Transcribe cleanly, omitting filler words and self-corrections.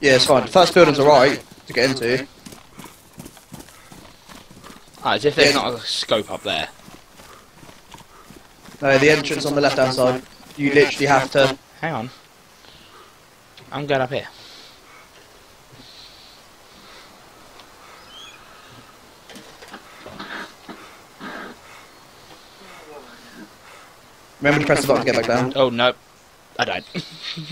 Yeah, it's fine. First building's alright to get into. Ah, as if there's not a scope up there. No, the entrance on the left hand side. You literally have to... Hang on. I'm going up here. Remember to press the button to get back down. Oh, no. I don't.